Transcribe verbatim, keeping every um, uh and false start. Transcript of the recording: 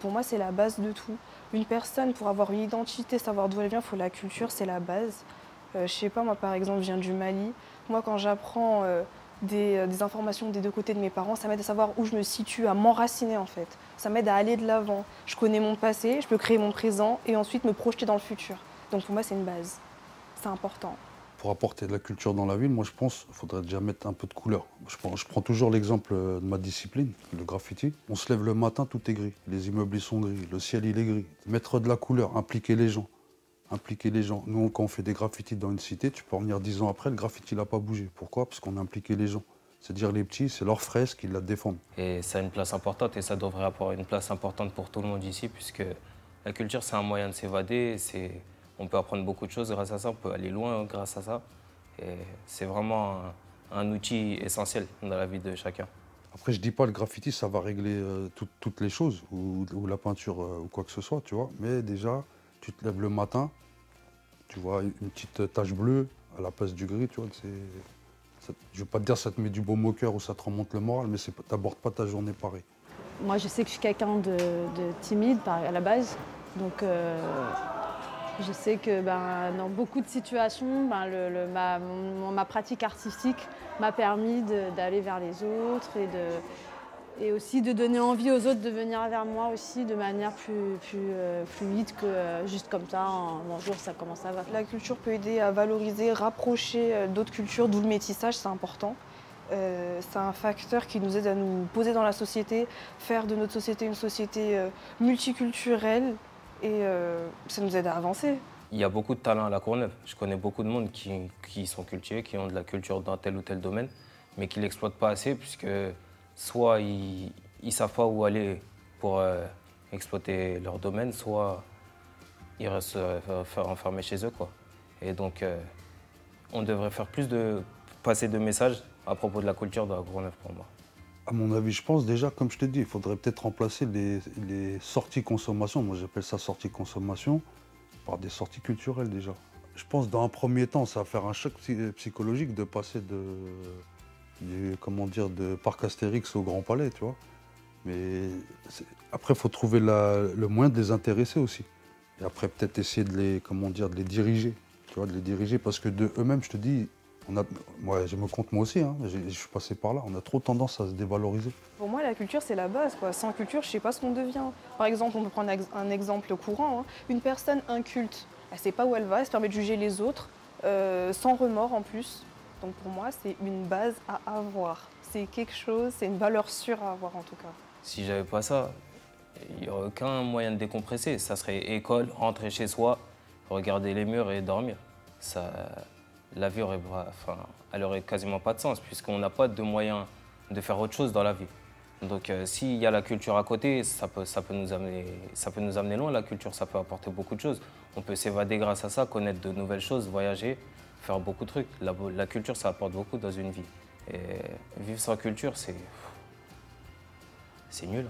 Pour moi, c'est la base de tout. Une personne, pour avoir une identité, savoir d'où elle vient, il faut la culture, c'est la base. Euh, je ne sais pas, moi par exemple, je viens du Mali. Moi, quand j'apprends euh, des, des informations des deux côtés de mes parents, ça m'aide à savoir où je me situe, à m'enraciner en fait. Ça m'aide à aller de l'avant. Je connais mon passé, je peux créer mon présent et ensuite me projeter dans le futur. Donc pour moi, c'est une base. C'est important. Pour apporter de la culture dans la ville, moi je pense qu'il faudrait déjà mettre un peu de couleur. Je prends, je prends toujours l'exemple de ma discipline, le graffiti. On se lève le matin, tout est gris. Les immeubles ils sont gris, le ciel il est gris. Mettre de la couleur, impliquer les gens. Impliquer les gens. Nous, quand on fait des graffitis dans une cité, tu peux revenir dix ans après, le graffiti n'a pas bougé. Pourquoi? Parce qu'on a impliqué les gens. C'est-à-dire les petits, c'est leur fresque qui la défendent. Et ça a une place importante et ça devrait avoir une place importante pour tout le monde ici, puisque la culture c'est un moyen de s'évader. On peut apprendre beaucoup de choses grâce à ça, on peut aller loin grâce à ça. C'est vraiment un, un outil essentiel dans la vie de chacun. Après, je ne dis pas que le graffiti, ça va régler euh, tout, toutes les choses, ou, ou la peinture, euh, ou quoi que ce soit, tu vois. Mais déjà, tu te lèves le matin, tu vois une petite tache bleue à la place du gris, tu vois. Ça, je ne veux pas te dire que ça te met du baume au cœur ou ça te remonte le moral, mais tu n'abordes pas ta journée pareil. Moi, je sais que je suis quelqu'un de, de timide à la base, donc... Euh... Je sais que ben, dans beaucoup de situations, ben, le, le, ma, mon, ma pratique artistique m'a permis d'aller vers les autres et, de, et aussi de donner envie aux autres de venir vers moi aussi de manière plus, plus euh, fluide que euh, juste comme ça, en bonjour, ça commence à va. La culture peut aider à valoriser, rapprocher d'autres cultures, d'où le métissage, c'est important. Euh, c'est un facteur qui nous aide à nous poser dans la société, faire de notre société une société euh, multiculturelle. Et euh, ça nous aide à avancer. Il y a beaucoup de talents à La Courneuve. Je connais beaucoup de monde qui, qui sont cultivés, qui ont de la culture dans tel ou tel domaine, mais qui ne l'exploitent pas assez, puisque soit ils ne savent pas où aller pour euh, exploiter leur domaine, soit ils restent euh, enfermés chez eux, quoi. Et donc, euh, on devrait faire plus de passer de messages à propos de la culture de La Courneuve pour moi. À mon avis, je pense déjà, comme je te dis, il faudrait peut-être remplacer les, les sorties consommation, moi j'appelle ça sorties consommation, par des sorties culturelles déjà. Je pense dans un premier temps, ça va faire un choc psychologique de passer de, du, comment dire, de Parc Astérix au Grand Palais, tu vois. Mais après, il faut trouver la, le moyen de les intéresser aussi. Et après, peut-être essayer de les, comment dire, de les diriger, tu vois, de les diriger, parce que de eux-mêmes, je te dis, On a, ouais, je me compte moi aussi, hein, je, je suis passé par là, on a trop tendance à se dévaloriser. Pour moi, la culture, c'est la base, quoi. Sans culture, je ne sais pas ce qu'on devient. Par exemple, on peut prendre un exemple courant, hein. Une personne inculte, elle ne sait pas où elle va, elle se permet de juger les autres, euh, sans remords en plus. Donc pour moi, c'est une base à avoir. C'est quelque chose, c'est une valeur sûre à avoir en tout cas. Si j'avais pas ça, il n'y aurait aucun moyen de décompresser. Ça serait école, rentrer chez soi, regarder les murs et dormir. Ça... La vie aurait, enfin, elle aurait quasiment pas de sens, puisqu'on n'a pas de moyens de faire autre chose dans la vie. Donc euh, s'il y a la culture à côté, ça peut, ça peut nous amener, ça peut nous amener loin. La culture, ça peut apporter beaucoup de choses. On peut s'évader grâce à ça, connaître de nouvelles choses, voyager, faire beaucoup de trucs. La, la culture, ça apporte beaucoup dans une vie. Et vivre sans culture, c'est... c'est nul.